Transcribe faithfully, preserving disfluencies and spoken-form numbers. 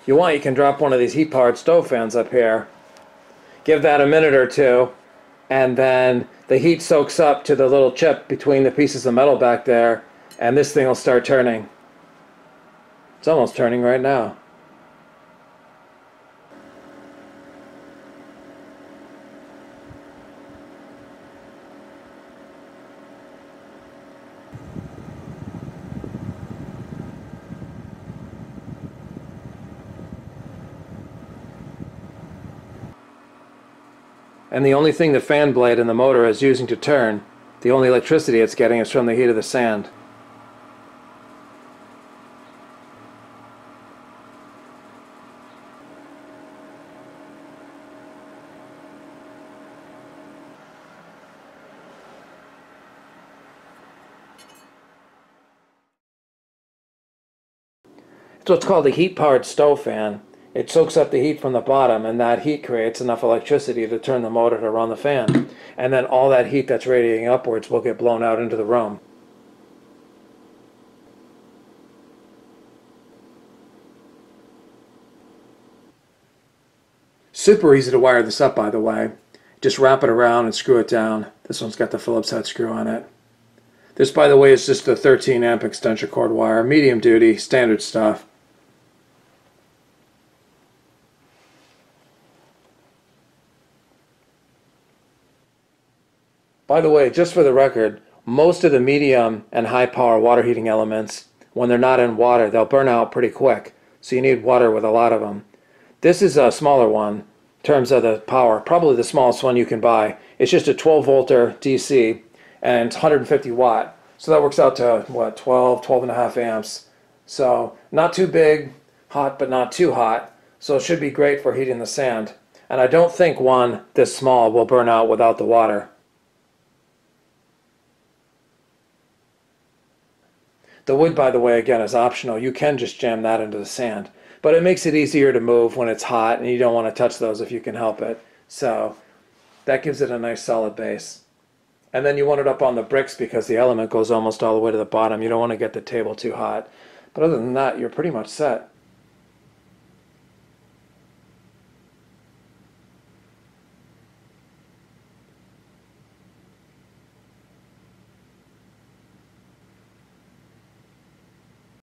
If you want, you can drop one of these heat powered stove fans up here, give that a minute or two, and then the heat soaks up to the little chip between the pieces of metal back there, and this thing will start turning. It's almost turning right now. And the only thing the fan blade and the motor is using to turn, the only electricity it's getting is from the heat of the sand. It's what's called a heat-powered stove fan. It soaks up the heat from the bottom, and that heat creates enough electricity to turn the motor to run the fan. And then all that heat that's radiating upwards will get blown out into the room. Super easy to wire this up, by the way. Just wrap it around and screw it down. This one's got the Phillips head screw on it. This, by the way, is just a thirteen amp extension cord wire. Medium duty, standard stuff. By the way, just for the record, most of the medium and high power water heating elements, when they're not in water, they'll burn out pretty quick. So you need water with a lot of them. This is a smaller one in terms of the power, probably the smallest one you can buy. It's just a twelve volter D C and it's one hundred fifty watt. So that works out to, what, twelve, twelve and a half amps. So not too big, hot but not too hot. So it should be great for heating the sand. And I don't think one this small will burn out without the water. The wood, by the way, again, is optional. You can just jam that into the sand. But it makes it easier to move when it's hot, and you don't want to touch those if you can help it. So that gives it a nice solid base. And then you want it up on the bricks because the element goes almost all the way to the bottom. You don't want to get the table too hot. But other than that, you're pretty much set.